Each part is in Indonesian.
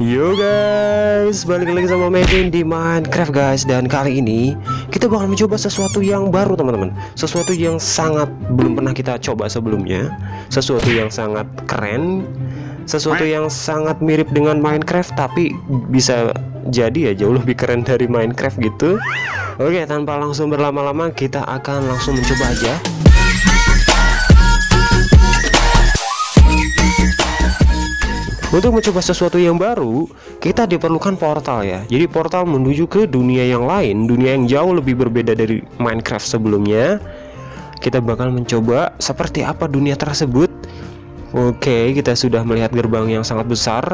Yo guys, balik lagi sama Mhavin di Minecraft guys. Dan kali ini kita bakal mencoba sesuatu yang baru teman-teman. Sesuatu yang sangat belum pernah kita coba sebelumnya. Sesuatu yang sangat keren. Sesuatu yang sangat mirip dengan Minecraft, tapi bisa jadi ya jauh lebih keren dari Minecraft gitu. Oke, tanpa langsung berlama-lama kita akan langsung mencoba aja. Untuk mencoba sesuatu yang baru, kita diperlukan portal ya. Jadi portal menuju ke dunia yang lain, dunia yang jauh lebih berbeda dari Minecraft sebelumnya. Kita bakal mencoba seperti apa dunia tersebut. Oke, kita sudah melihat gerbang yang sangat besar.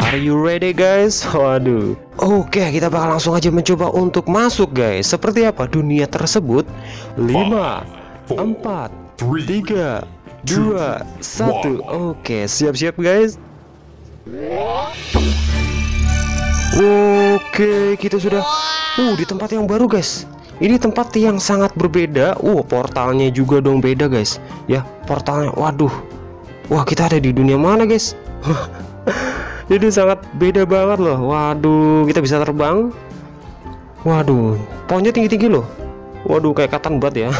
Are you ready guys? Waduh. Oke, kita bakal langsung aja mencoba untuk masuk guys. Seperti apa dunia tersebut? 5, 4, 3, 2, 1. Oke, siap-siap guys. Oke, kita sudah di tempat yang baru guys. Ini tempat yang sangat berbeda. Portalnya juga dong beda guys. Ya, portalnya, waduh. Wah, kita ada di dunia mana guys? Jadi sangat beda banget loh. Waduh, kita bisa terbang. Waduh, pohonnya tinggi-tinggi loh. Waduh, kayak katan banget ya.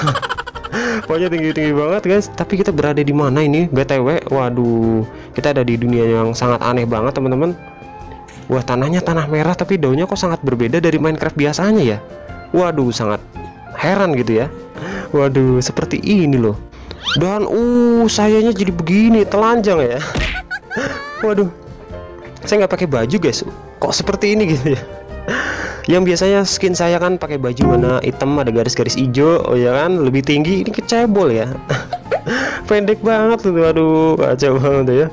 Pokoknya tinggi-tinggi banget guys. Tapi kita berada di mana ini? BTW, waduh, kita ada di dunia yang sangat aneh banget teman-teman. Wah, tanahnya tanah merah, tapi daunnya kok sangat berbeda dari Minecraft biasanya ya. Waduh, sangat heran gitu ya. Waduh, seperti ini loh. Dan sayanya jadi begini, telanjang ya. Waduh, saya nggak pakai baju guys. Kok seperti ini gitu ya? Yang biasanya skin saya kan pakai baju warna hitam ada garis-garis hijau, ya kan, lebih tinggi. Ini kecebol ya. Pendek banget tuh, waduh, kacau banget ya.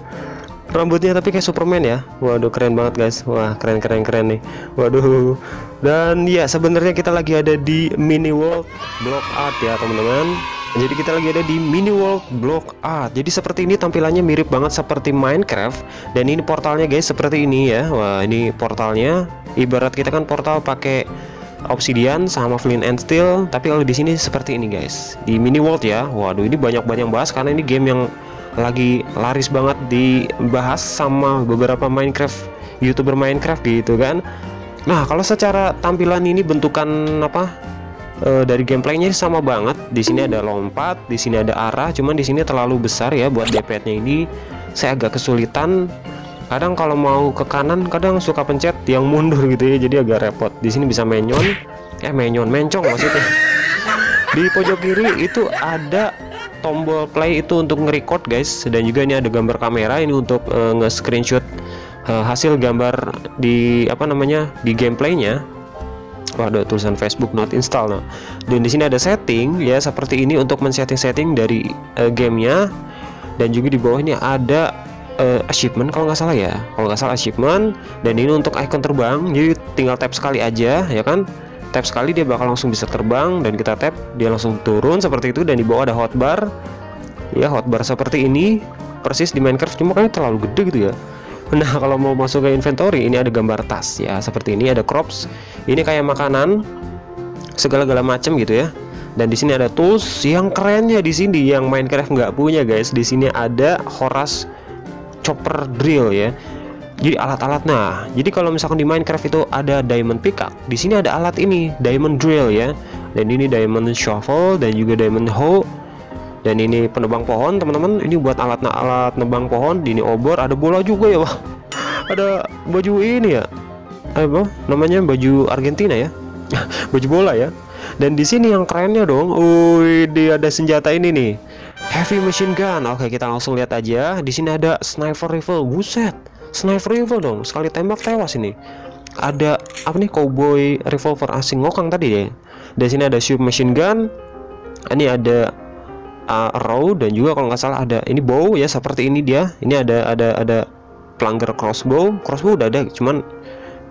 Rambutnya tapi kayak Superman ya. Waduh, keren banget guys. Wah, keren nih. Waduh. Dan ya, sebenarnya kita lagi ada di Mini World Block Art ya teman-teman. Jadi kita lagi ada di Mini World Block Art. Jadi seperti ini tampilannya mirip banget seperti Minecraft. Dan ini portalnya guys, seperti ini ya. Wah, ini portalnya. Ibarat kita kan portal pakai obsidian sama flint and steel, tapi kalau di sini seperti ini guys. Di Mini World ya. Waduh, ini banyak bahas karena ini game yang lagi laris banget dibahas sama beberapa Minecraft, YouTuber Minecraft gitu kan. Nah, kalau secara tampilan ini bentukan apa? Dari gameplaynya sama banget. Di sini ada lompat, di sini ada arah, cuman di sini terlalu besar ya buat D-pad-nya ini. Saya agak kesulitan. Kadang kalau mau ke kanan, kadang suka pencet yang mundur gitu ya. Jadi agak repot. Di sini bisa mencong maksudnya. Di pojok kiri itu ada tombol play, itu untuk nge-record guys. Dan juga ini ada gambar kamera, ini untuk nge-screenshot hasil gambar di apa namanya, di gameplaynya. Ada tulisan Facebook not install. Nah, dan di sini ada setting ya, seperti ini untuk men-setting dari gamenya. Dan juga di bawah ini ada achievement kalau nggak salah ya, dan ini untuk icon terbang. Jadi tinggal tap sekali aja ya kan, tap sekali dia bakal langsung bisa terbang, dan kita tap dia langsung turun seperti itu. Dan di bawah ada hotbar ya, hotbar seperti ini persis di Minecraft, cuma kayaknya terlalu gede gitu ya. Nah, kalau mau masuk ke inventory, ini ada gambar tas ya, seperti ini. Ada crops, ini kayak makanan segala-gala macam gitu ya. Dan di sini ada tools yang kerennya di sini yang Minecraft nggak punya guys. Di sini ada Horas chopper drill ya. Jadi alat-alat. Nah, jadi kalau misalkan di Minecraft itu ada diamond pickaxe, di sini ada alat ini, diamond drill ya. Dan ini diamond shovel dan juga diamond hoe. Dan ini penebang pohon teman-teman, ini buat alat nebang pohon. Di ini obor, ada bola juga ya. Wah, ada baju ini ya, apa namanya, baju Argentina ya. Baju bola ya. Dan di sini yang kerennya dong, dia ada senjata ini nih, heavy machine gun. Oke, kita langsung lihat aja. Di sini ada sniper rifle. Buset, sniper rifle dong, sekali tembak tewas ini. Ada apa nih, cowboy revolver asing ngokang tadi deh. Di sini ada submachine gun. Ini ada arrow, dan juga kalau nggak salah ada ini bow ya, seperti ini dia. Ini ada plunger crossbow udah ada, cuman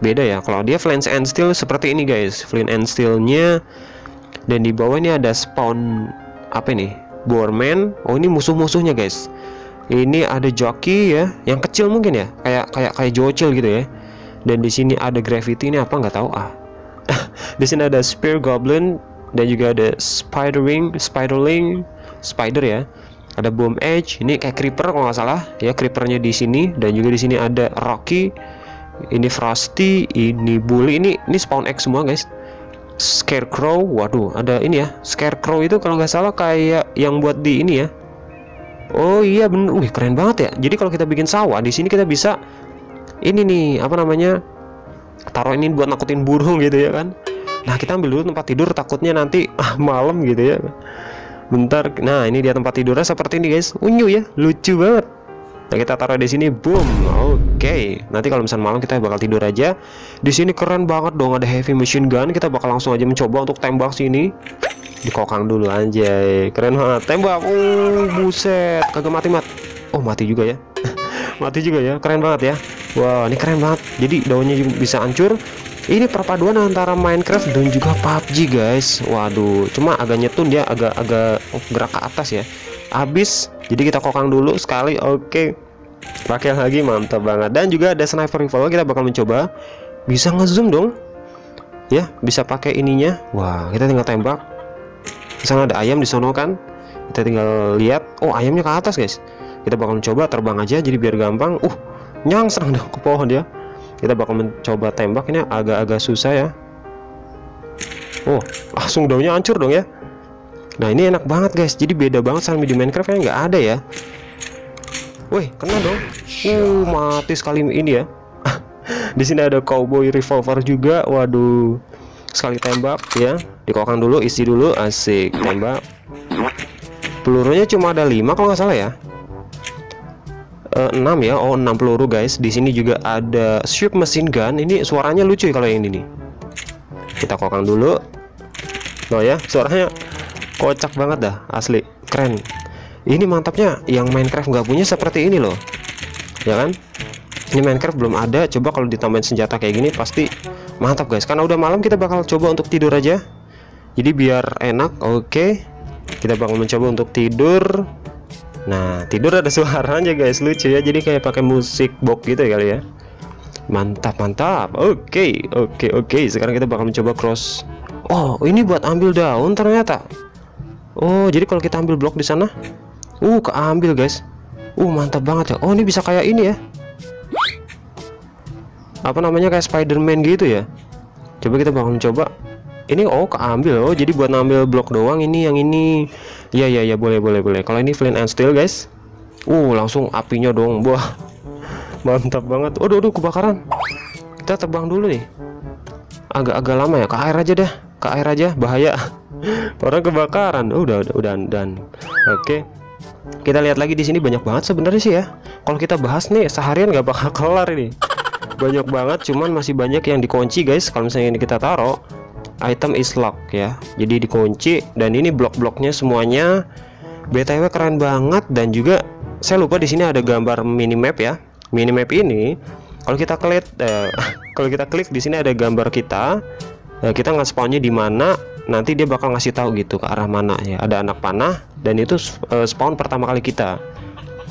beda ya. Kalau dia flint and steel seperti ini guys, flint and steelnya. Dan di bawah ini ada spawn apa ini, boarman. Oh, ini musuh-musuhnya guys. Ini ada joki ya, yang kecil mungkin ya, kayak jocil gitu ya. Dan di sini ada gravity, ini apa nggak tahu ah. Di sini ada spear goblin dan juga ada spider ya. Ada bomb edge, ini kayak creeper kalau nggak salah ya, creepernya di sini. Dan juga di sini ada rocky, Ini Frosty, ini Bully, ini spawn egg semua guys. Scarecrow, waduh ada ini ya. Scarecrow itu kalau nggak salah kayak yang buat di ini ya. Oh iya bener, wih keren banget ya. Jadi kalau kita bikin sawah di sini kita bisa ini nih, apa namanya, taruh ini buat nakutin burung gitu ya kan. Nah kita ambil dulu tempat tidur, takutnya nanti malam gitu ya. Bentar, nah ini dia tempat tidurnya seperti ini guys, unyu ya, lucu banget. Nah kita taruh di sini, boom. Oke, nanti kalau misalnya malam kita bakal tidur aja. Di sini keren banget dong, ada heavy machine gun. Kita bakal langsung aja mencoba untuk tembak sini. Dikokang dulu anjay, keren banget. Tembak, buset, kagak mati. Oh mati juga ya, mati juga ya, keren banget ya. Wah, wow, ini keren banget. Jadi daunnya juga bisa hancur. Ini perpaduan antara Minecraft dan juga PUBG guys. Waduh, cuma agak nyetun dia, agak-agak gerak ke atas ya. Habis, jadi kita kokang dulu sekali. Oke, pakai lagi, mantap banget. Dan juga ada sniper rifle, kita bakal mencoba. Bisa ngezoom dong ya, bisa pakai ininya. Wah, kita tinggal tembak. Di sana ada ayam di sono kan, kita tinggal lihat. Oh ayamnya ke atas guys, kita bakal mencoba terbang aja jadi biar gampang. Nyang serang dong ke pohon dia. Kita bakal mencoba tembak, ini agak-agak susah ya. Oh langsung daunnya hancur dong ya. Nah ini enak banget guys, jadi beda banget sama di Minecraft yang nggak ada ya. Wih kena dong, mati sekali ini ya. Di sini ada cowboy revolver juga, waduh. Sekali tembak ya, dikokang dulu, isi dulu, asik, tembak. Pelurunya cuma ada 5 kalau nggak salah ya. 6 ya, 6 peluru guys. Di sini juga ada ship machine gun. Ini suaranya lucu ya kalau yang ini nih. Kita kokang dulu. Oh ya, suaranya kocak banget dah, asli keren. Ini mantapnya yang Minecraft nggak punya seperti ini loh, ya kan? Ini Minecraft belum ada. Coba kalau ditambahin senjata kayak gini pasti mantap guys. Karena udah malam, kita bakal coba untuk tidur aja. Jadi biar enak. Oke, kita bakal mencoba untuk tidur. Nah tidur ada suaranya guys, lucu ya, jadi kayak pakai musik box gitu ya kali ya. Mantap. Oke, sekarang kita bakal mencoba cross. Oh ini buat ambil daun ternyata. Oh jadi kalau kita ambil blok di sana, keambil guys. Mantap banget ya. Oh ini bisa kayak ini ya, apa namanya, kayak Spiderman gitu ya. Coba kita bakal mencoba ini. Keambil. Jadi buat ngambil blok doang ini, yang ini. Ya boleh. Kalau ini flint and steel guys. Langsung apinya dong. Wah. Mantap banget. Aduh kebakaran. Kita terbang dulu nih. Agak lama ya, ke air aja dah. Ke air aja, bahaya. Orang kebakaran. Udah. Oke. Kita lihat lagi di sini, banyak banget sebenarnya sih ya. Kalau kita bahas nih seharian nggak bakal kelar ini. Banyak banget, cuman masih banyak yang dikunci guys. Kalau misalnya ini kita taruh, item is lock ya, jadi dikunci. Dan ini blok-bloknya semuanya BTW keren banget. Dan juga saya lupa di sini ada gambar minimap ya. Minimap ini kalau kita klik di sini ada gambar kita. Kita nge-spawnnya di mana, nanti dia bakal ngasih tahu gitu ke arah mana ya. Ada anak panah dan itu spawn pertama kali kita.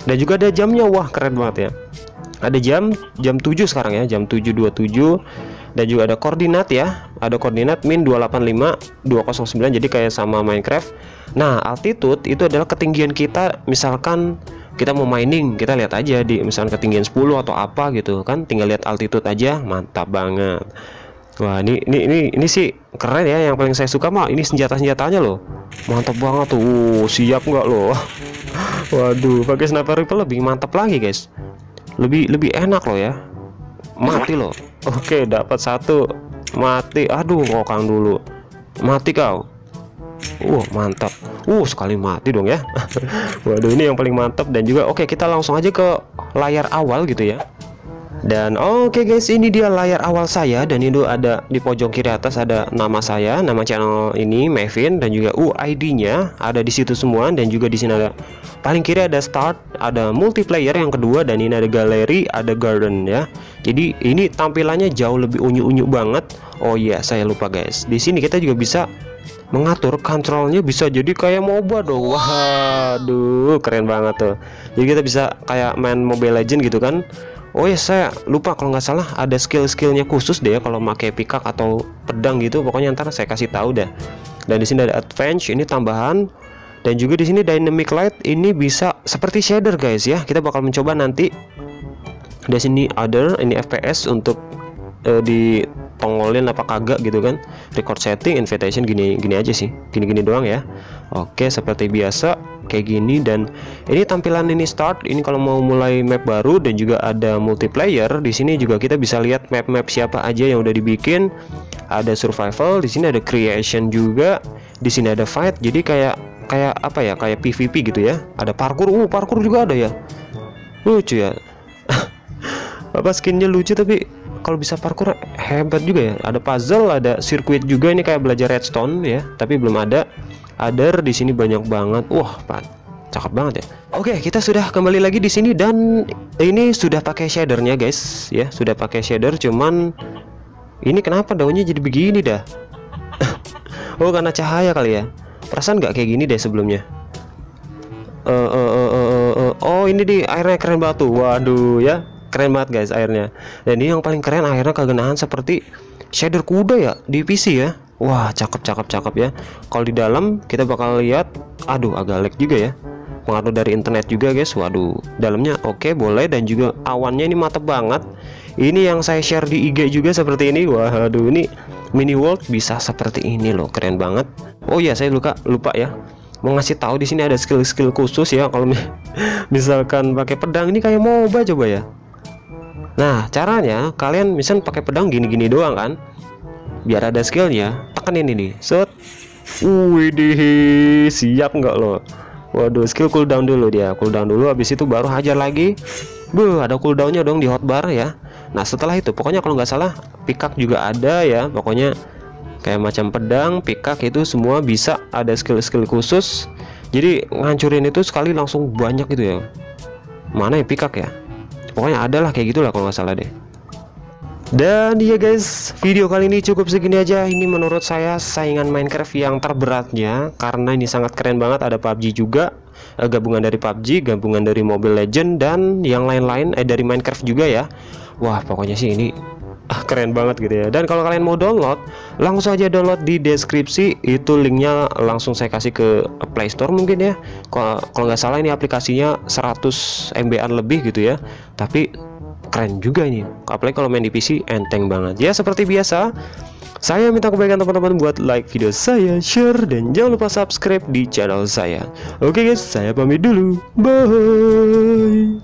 Dan juga ada jamnya, wah keren banget ya. Ada jam 7 sekarang ya, jam 7.27. Dan juga ada koordinat ya, ada koordinat min 285 209, jadi kayak sama Minecraft. Nah altitude itu adalah ketinggian kita. Misalkan kita mau mining, kita lihat aja di misalkan ketinggian 10 atau apa gitu kan, tinggal lihat altitude aja. Mantap banget. Wah ini sih keren ya. Yang paling saya suka mah ini senjatanya loh, mantap banget tuh. Siap nggak loh. Waduh, pakai sniper rifle lebih mantap lagi guys, lebih enak loh ya. Mati loh. Oke, dapat satu. Mati. Aduh, kokang dulu. Mati kau. Mantap. Sekali mati dong ya. Waduh, ini yang paling mantap. Dan juga oke, kita langsung aja ke layar awal gitu ya. Dan oke guys, ini dia layar awal saya. Dan itu ada di pojok kiri atas ada nama saya, nama channel ini Mhavin, dan juga ID-nya ada di situ semua. Dan juga di sini ada paling kiri ada start, ada multiplayer yang kedua, dan ini ada galeri, ada garden ya. Jadi ini tampilannya jauh lebih unyu-unyu banget. Oh iya, saya lupa guys. Di sini kita juga bisa mengatur kontrolnya, bisa jadi kayak MOBA dong. Waduh, keren banget tuh. Jadi kita bisa kayak main Mobile Legends gitu kan. Oh ya, saya lupa kalau nggak salah ada skill-skillnya khusus deh ya, kalau pakai pikak atau pedang gitu. Pokoknya ntar saya kasih tahu dah. Dan di sini ada advance, ini tambahan. Dan juga di sini dynamic light, ini bisa seperti shader guys ya. Kita bakal mencoba nanti Di sini other, ini FPS untuk ditongolin apa kagak gitu kan. Record setting, invitation, gini-gini aja sih, gini-gini doang ya. Oke, seperti biasa kayak gini. Dan ini tampilan ini start, ini kalau mau mulai map baru. Dan juga ada multiplayer. Di sini juga kita bisa lihat map-map siapa aja yang udah dibikin. Ada survival, di sini ada creation juga, di sini ada fight. Jadi kayak apa ya, kayak PVP gitu ya. Ada parkour, parkour juga ada ya, lucu ya. Apa skinnya lucu, tapi kalau bisa parkour hebat juga ya. Ada puzzle, ada sirkuit juga, ini kayak belajar redstone ya, tapi belum ada other. Di sini banyak banget, wah cakep banget ya. Oke, kita sudah kembali lagi di sini, dan ini sudah pakai shadernya guys ya, sudah pakai shader. Cuman ini kenapa daunnya jadi begini dah? Oh, karena cahaya kali ya. Perasaan nggak kayak gini deh sebelumnya. Oh, ini di airnya keren batu. Waduh ya, keren banget guys airnya. Dan ini yang paling keren airnya kegenangan seperti shader kuda ya di PC ya. Wah, cakep ya. Kalau di dalam kita bakal lihat, aduh agak lag juga ya, pengaruh dari internet juga guys. Waduh, dalamnya oke, boleh. Dan juga awannya ini mantep banget. Ini yang saya share di IG juga seperti ini. Waduh, ini Mini World bisa seperti ini loh, keren banget. Oh iya, saya lupa ya mau ngasih tahu, di sini ada skill-skill khusus ya. Kalau misalkan pakai pedang ini kayak MOBA coba ya. Nah, caranya kalian misal pakai pedang gini-gini doang kan, biar ada skillnya tekenin ini set. Widih, siap nggak lo? Waduh, skill cooldown dulu dia, cooldown dulu, habis itu baru hajar lagi. Buh, ada cooldownnya dong di hotbar ya. Nah, setelah itu pokoknya kalau nggak salah pikak juga ada ya, pokoknya kayak macam pedang, pikak itu semua bisa ada skill-skill khusus. Jadi ngancurin itu sekali langsung banyak gitu ya. Mana ya pikak ya, pokoknya ada lah kayak gitulah kalau nggak salah deh. Dan ya guys, video kali ini cukup segini aja. Ini menurut saya saingan Minecraft yang terberatnya, karena ini sangat keren banget. Ada PUBG juga, gabungan dari PUBG, gabungan dari Mobile Legends, dan yang lain-lain, dari Minecraft juga ya. Wah, pokoknya sih ini keren banget gitu ya. Dan kalau kalian mau download, langsung aja download di deskripsi, itu linknya langsung saya kasih ke Play Store mungkin ya. Kalau nggak salah ini aplikasinya 100 MB-an lebih gitu ya, tapi keren juga ini, apalagi kalau main di PC enteng banget ya. Seperti biasa, saya minta kebaikan teman-teman buat like video saya, share, dan jangan lupa subscribe di channel saya. Oke guys, saya pamit dulu, bye.